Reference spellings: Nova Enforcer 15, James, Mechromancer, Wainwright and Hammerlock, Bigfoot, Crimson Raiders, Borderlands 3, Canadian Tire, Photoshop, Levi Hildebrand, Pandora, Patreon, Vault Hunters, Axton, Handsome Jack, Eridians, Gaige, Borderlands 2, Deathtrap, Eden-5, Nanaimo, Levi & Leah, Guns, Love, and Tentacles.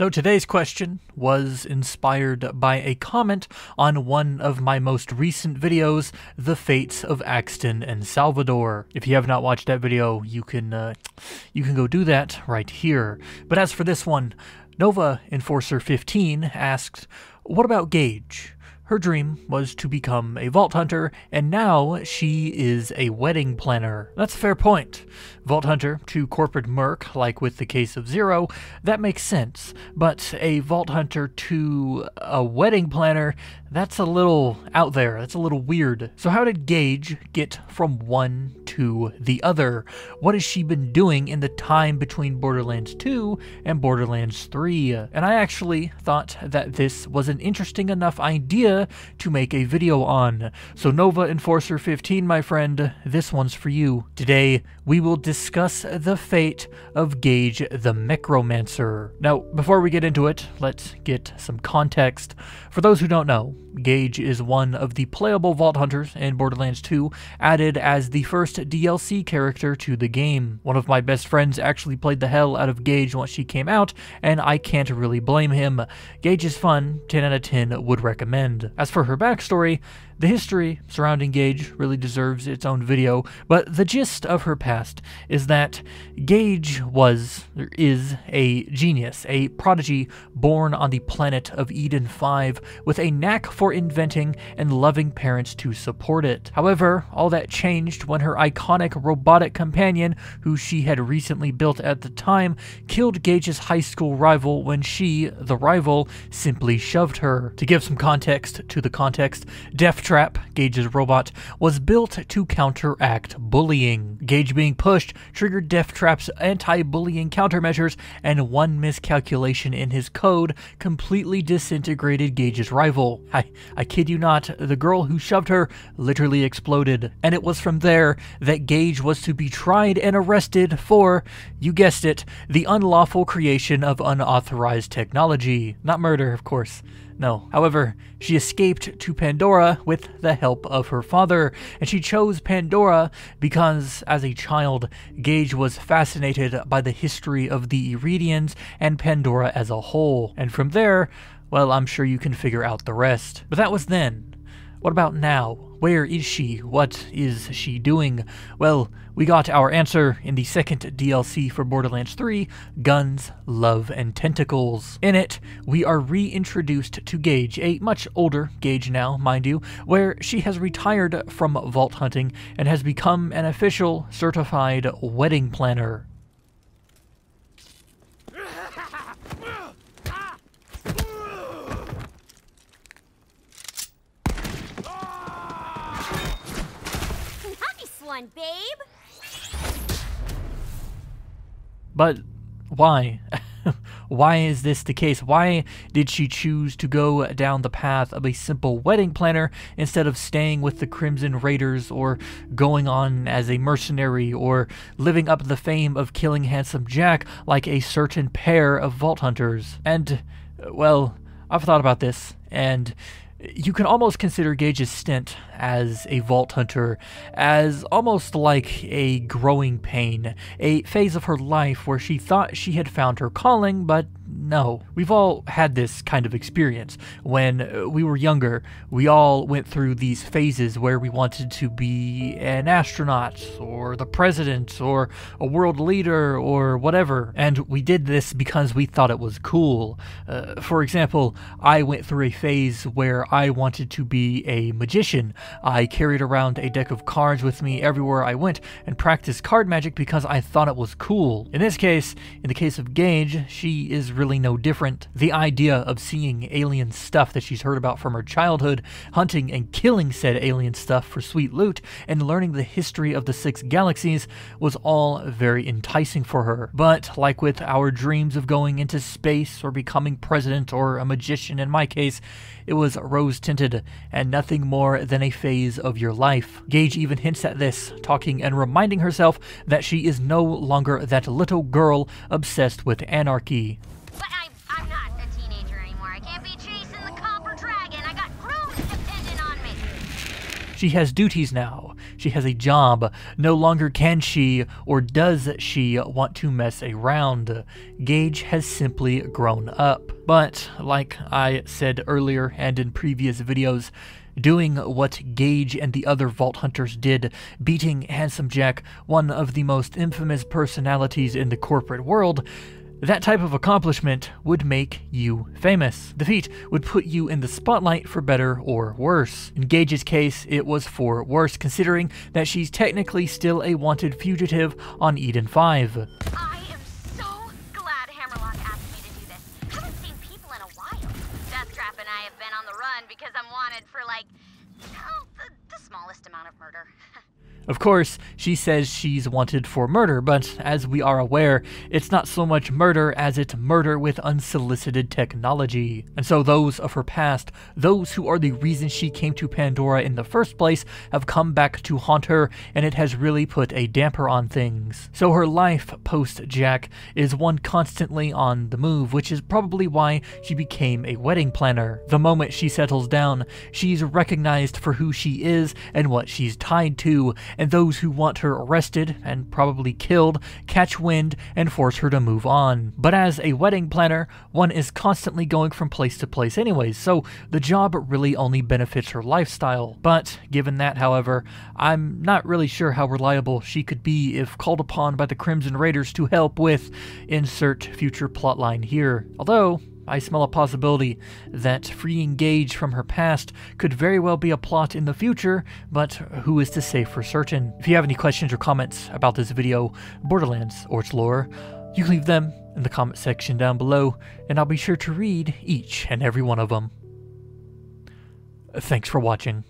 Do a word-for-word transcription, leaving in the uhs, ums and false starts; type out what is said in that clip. So today's question was inspired by a comment on one of my most recent videos, The Fates of Axton and Salvador. If you have not watched that video, you can uh, you can go do that right here. But as for this one, Nova Enforcer fifteen asked, "What about Gaige? Her dream was to become a Vault Hunter, and now she is a wedding planner." That's a fair point. Vault Hunter to corporate merc, like with the case of Zero, that makes sense. But a Vault Hunter to a wedding planner, that's a little out there. That's a little weird. So how did Gaige get from one to the other? What has she been doing in the time between Borderlands two and Borderlands three? And I actually thought that this was an interesting enough idea to make a video on. So Nova Enforcer fifteen, my friend, this one's for you. Today, we will discuss the fate of Gaige the Mechromancer. Now, before we get into it, let's get some context. For those who don't know, Gaige is one of the playable Vault Hunters in Borderlands two, added as the first D L C character to the game. One of my best friends actually played the hell out of Gaige once she came out, and I can't really blame him. Gaige is fun, ten out of ten would recommend. As for her backstory, the history surrounding Gaige really deserves its own video, but the gist of her past is that Gaige was, or is, a genius, a prodigy born on the planet of Eden five with a knack for inventing and loving parents to support it. However, all that changed when her iconic robotic companion, who she had recently built at the time, killed Gaige's high school rival when she, the rival, simply shoved her. To give some context, to the context, Deathtrap, Gaige's robot, was built to counteract bullying. Gaige being pushed triggered Deathtrap's anti-bullying countermeasures, and one miscalculation in his code completely disintegrated Gaige's rival. I, I kid you not, the girl who shoved her literally exploded. And it was from there that Gaige was to be tried and arrested for, you guessed it, the unlawful creation of unauthorized technology. Not murder, of course. No. However, she escaped to Pandora with the help of her father, and she chose Pandora because, as a child, Gaige was fascinated by the history of the Eridians and Pandora as a whole. And from there, well, I'm sure you can figure out the rest. But that was then. What about now? Where is she? What is she doing? Well, we got our answer in the second D L C for Borderlands three, Guns, Love, and Tentacles. In it, we are reintroduced to Gaige, a much older Gaige now, mind you, where she has retired from vault hunting and has become an official certified wedding planner. One, babe. But why? Why is this the case? Why did she choose to go down the path of a simple wedding planner instead of staying with the Crimson Raiders, or going on as a mercenary, or living up the fame of killing Handsome Jack like a certain pair of Vault Hunters? And, well, I've thought about this, and you can almost consider Gaige's stint as a Vault Hunter as almost like a growing pain, a phase of her life where she thought she had found her calling, but no. We've all had this kind of experience. When we were younger, we all went through these phases where we wanted to be an astronaut, or the president, or a world leader, or whatever, and we did this because we thought it was cool. Uh, for example, I went through a phase where I wanted to be a magician. I carried around a deck of cards with me everywhere I went and practiced card magic because I thought it was cool. In this case, in the case of Gaige, she is really no different. The idea of seeing alien stuff that she's heard about from her childhood, hunting and killing said alien stuff for sweet loot, and learning the history of the six galaxies was all very enticing for her. But like with our dreams of going into space or becoming president or a magician in my case, it was rose-tinted and nothing more than a phase of your life. Gaige even hints at this, talking and reminding herself that she is no longer that little girl obsessed with anarchy. But I, I'm not a teenager anymore. I can't be chasing the copper dragon. I got grooms dependent on me. She has duties now. She has a job. No longer can she, or does she, want to mess around. Gaige has simply grown up. But, like I said earlier and in previous videos, doing what Gaige and the other Vault Hunters did, beating Handsome Jack, one of the most infamous personalities in the corporate world, that type of accomplishment would make you famous. The feat would put you in the spotlight for better or worse. In Gaige's case, it was for worse, considering that she's technically still a wanted fugitive on Eden five. I am so glad Hammerlock asked me to do this. Haven't seen people in a while. Deathtrap and I have been on the run because I'm wanted for, like, oh, the, the smallest amount of murder. Of course, she says she's wanted for murder, but as we are aware, it's not so much murder as it's murder with unsolicited technology. And so those of her past, those who are the reason she came to Pandora in the first place, have come back to haunt her, and it has really put a damper on things. So her life post-Jack is one constantly on the move, which is probably why she became a wedding planner. The moment she settles down, she's recognized for who she is and what she's tied to, and those who want her arrested, and probably killed, catch wind and force her to move on. But as a wedding planner, one is constantly going from place to place anyways, so the job really only benefits her lifestyle. But given that, however, I'm not really sure how reliable she could be if called upon by the Crimson Raiders to help with insert future plotline here. Although, I smell a possibility that freeing Gaige from her past could very well be a plot in the future, but who is to say for certain? If you have any questions or comments about this video, Borderlands, or its lore, you can leave them in the comment section down below, and I'll be sure to read each and every one of them. Thanks for watching.